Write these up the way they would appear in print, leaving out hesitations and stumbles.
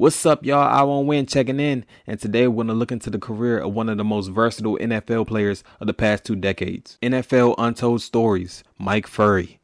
What's up, y'all? I Won't Win checking in, and today we're going to look into the career of one of the most versatile NFL players of the past two decades. NFL Untold Stories, Mike Furrey.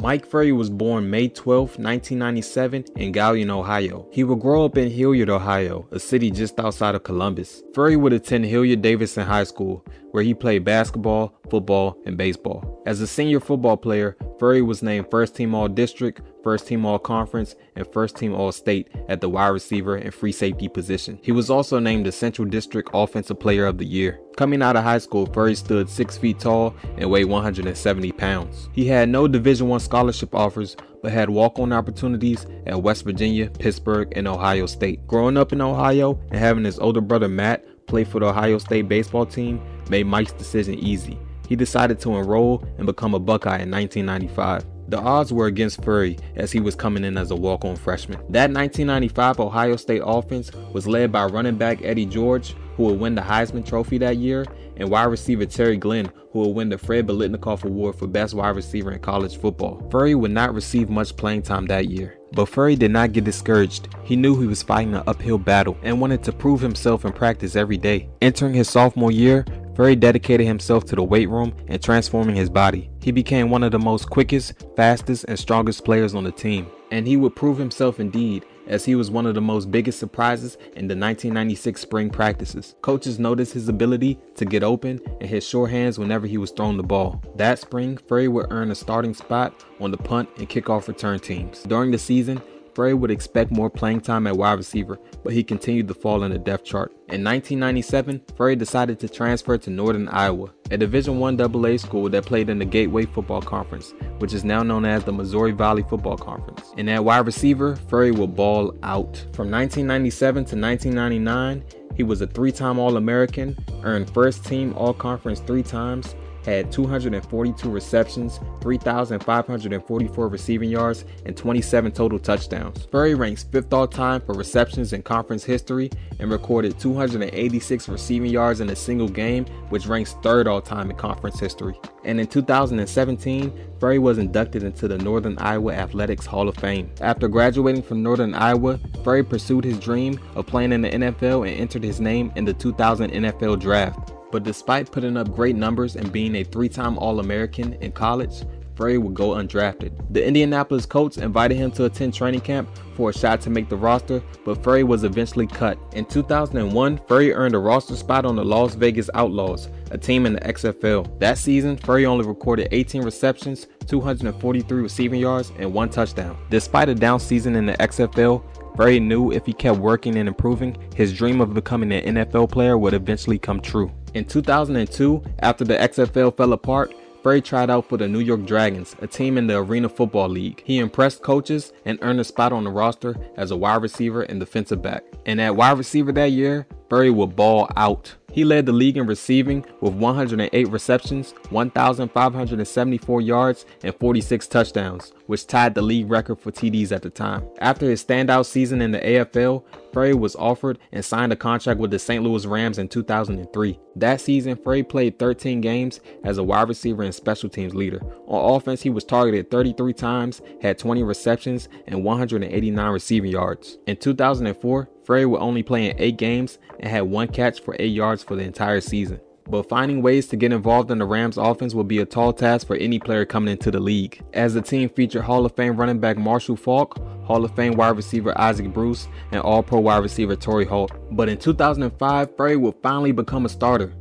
Mike Furrey was born May 12, 1997 in Gallien, Ohio. He would grow up in Hilliard, Ohio, a city just outside of Columbus. Furrey would attend Hilliard Davidson High School, where he played basketball, football, and baseball. As a senior football player, Furrey was named First Team All-District, First Team All-Conference, and First Team All-State at the wide receiver and free safety position. He was also named the Central District Offensive Player of the Year. Coming out of high school, Furrey stood 6 feet tall and weighed 170 pounds. He had no Division I scholarship offers, but had walk-on opportunities at West Virginia, Pittsburgh, and Ohio State. Growing up in Ohio and having his older brother Matt play for the Ohio State baseball team made Mike's decision easy. He decided to enroll and become a Buckeye in 1995. The odds were against Furrey as he was coming in as a walk-on freshman. That 1995 Ohio State offense was led by running back Eddie George, who would win the Heisman Trophy that year, and wide receiver Terry Glenn, who would win the Fred Belitnikoff Award for Best Wide Receiver in College Football. Furrey would not receive much playing time that year, but Furrey did not get discouraged. He knew he was fighting an uphill battle and wanted to prove himself in practice every day. Entering his sophomore year, Furrey dedicated himself to the weight room and transforming his body. He became one of the most quickest, fastest, and strongest players on the team. And he would prove himself indeed, as he was one of the most biggest surprises in the 1996 spring practices. Coaches noticed his ability to get open and his sure hands whenever he was thrown the ball. That spring, Furrey would earn a starting spot on the punt and kickoff return teams. During the season, Furrey would expect more playing time at wide receiver, but he continued to fall in the depth chart. In 1997, Furrey decided to transfer to Northern Iowa, a Division I AA school that played in the Gateway Football Conference, which is now known as the Missouri Valley Football Conference. And at wide receiver, Furrey would ball out. From 1997 to 1999, he was a 3-time All-American, earned First Team All-Conference 3 times, had 242 receptions, 3,544 receiving yards, and 27 total touchdowns. Furrey ranks 5th all-time for receptions in conference history and recorded 286 receiving yards in a single game, which ranks 3rd all-time in conference history. And in 2017, Furrey was inducted into the Northern Iowa Athletics Hall of Fame. After graduating from Northern Iowa, Furrey pursued his dream of playing in the NFL and entered his name in the 2000 NFL Draft. But despite putting up great numbers and being a 3-time All-American in college, Furrey would go undrafted. The Indianapolis Colts invited him to attend training camp for a shot to make the roster, but Furrey was eventually cut. In 2001, Furrey earned a roster spot on the Las Vegas Outlaws, a team in the XFL. That season, Furrey only recorded 18 receptions, 243 receiving yards, and 1 touchdown. Despite a down season in the XFL, Furrey knew if he kept working and improving, his dream of becoming an NFL player would eventually come true. In 2002, after the XFL fell apart, Furrey tried out for the New York Dragons, a team in the Arena Football League. He impressed coaches and earned a spot on the roster as a wide receiver and defensive back. And at wide receiver that year, Furrey would ball out. He led the league in receiving with 108 receptions, 1,574 yards, and 46 touchdowns, which tied the league record for TDs at the time. After his standout season in the AFL, Furrey was offered and signed a contract with the St. Louis Rams in 2003. That season, Furrey played 13 games as a wide receiver and special teams leader. On offense, he was targeted 33 times, had 20 receptions, and 189 receiving yards. In 2004, Furrey would only play in 8 games and had 1 catch for 8 yards for the entire season. But finding ways to get involved in the Rams offense will be a tall task for any player coming into the league, as the team featured Hall of Fame running back Marshall Faulk, Hall of Fame wide receiver Isaac Bruce, and All-Pro wide receiver Torrey Holt. But in 2005, Furrey would finally become a starter,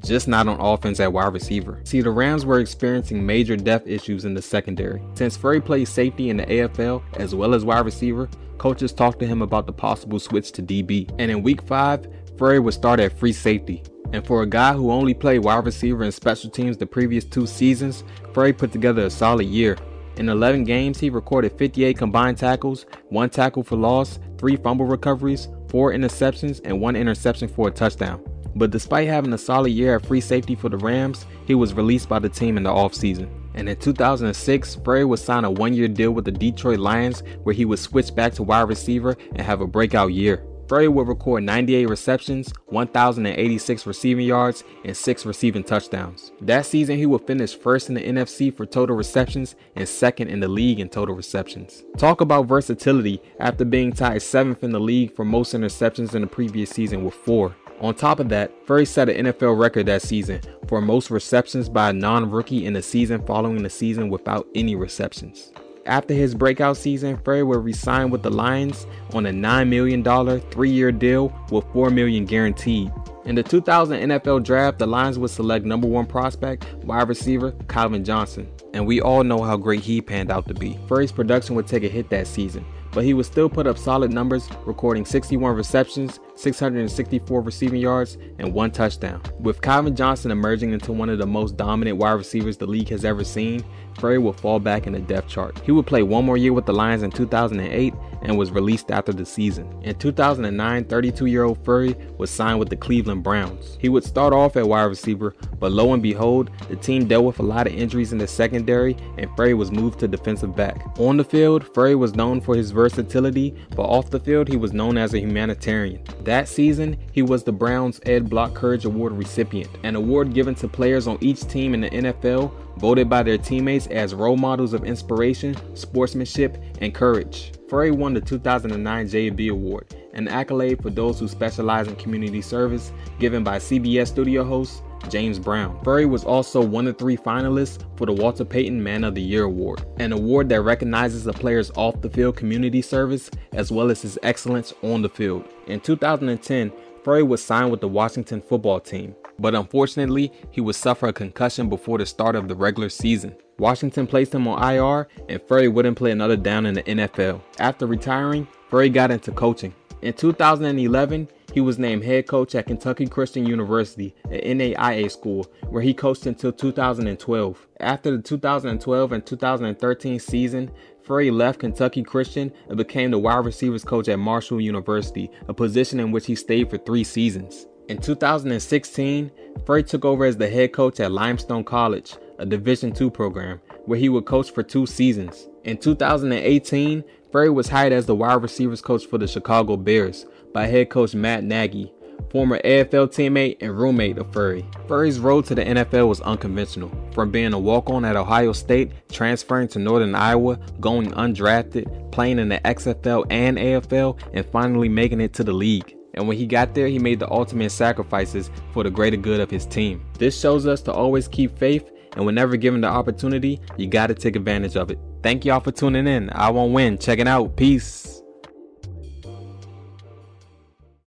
just not on offense at wide receiver. See, the Rams were experiencing major depth issues in the secondary. Since Furrey plays safety in the AFL as well as wide receiver, coaches talked to him about the possible switch to DB. And in week 5, Furrey would start at free safety. And for a guy who only played wide receiver and special teams the previous 2 seasons, Furrey put together a solid year. In 11 games, he recorded 58 combined tackles, 1 tackle for loss, 3 fumble recoveries, 4 interceptions, and 1 interception for a touchdown. But despite having a solid year at free safety for the Rams, he was released by the team in the offseason. And in 2006, Furrey would sign a 1-year deal with the Detroit Lions, where he would switch back to wide receiver and have a breakout year. Furrey would record 98 receptions, 1,086 receiving yards, and 6 receiving touchdowns. That season, he would finish first in the NFC for total receptions and second in the league in total receptions. Talk about versatility after being tied 7th in the league for most interceptions in the previous season with 4. On top of that, Furrey set an NFL record that season for most receptions by a non-rookie in the season following the season without any receptions. After his breakout season, Furrey would re-sign with the Lions on a $9 million 3-year deal with $4 million guaranteed. In the 2000 NFL Draft, the Lions would select number 1 prospect, wide receiver Calvin Johnson. And we all know how great he panned out to be. Furrey's production would take a hit that season, but he would still put up solid numbers, recording 61 receptions, 664 receiving yards, and 1 touchdown. With Calvin Johnson emerging into one of the most dominant wide receivers the league has ever seen, Furrey would fall back in the depth chart. He would play one more year with the Lions in 2008 and was released after the season. In 2009, 32-year-old Furrey was signed with the Cleveland Browns. He would start off at wide receiver, but lo and behold, the team dealt with a lot of injuries in the secondary and Furrey was moved to defensive back. On the field, Furrey was known for his versatility, but off the field, he was known as a humanitarian. That season, he was the Browns' Ed Block Courage Award recipient, an award given to players on each team in the NFL, voted by their teammates as role models of inspiration, sportsmanship, and courage. Furrey won the 2009 JB Award, an accolade for those who specialize in community service, given by CBS studio host James Brown. Furrey was also one of 3 finalists for the Walter Payton Man of the Year Award, an award that recognizes a player's off-the-field community service as well as his excellence on the field. In 2010, Furrey was signed with the Washington Football Team, but unfortunately, he would suffer a concussion before the start of the regular season. Washington placed him on IR, and Furrey wouldn't play another down in the NFL. After retiring, Furrey got into coaching. In 2011, he was named head coach at Kentucky Christian University, an NAIA school, where he coached until 2012. After the 2012 and 2013 season, Furrey left Kentucky Christian and became the wide receivers coach at Marshall University, a position in which he stayed for 3 seasons. In 2016, Furrey took over as the head coach at Limestone College, a Division II program, where he would coach for 2 seasons. In 2018, Furrey was hired as the wide receivers coach for the Chicago Bears by head coach Matt Nagy, former AFL teammate and roommate of Furrey. Furrey's road to the NFL was unconventional, from being a walk-on at Ohio State, transferring to Northern Iowa, going undrafted, playing in the XFL and AFL, and finally making it to the league. And when he got there, he made the ultimate sacrifices for the greater good of his team. This shows us to always keep faith, and whenever given the opportunity, you gotta take advantage of it. Thank y'all for tuning in. I Won't Win. Check it out. Peace.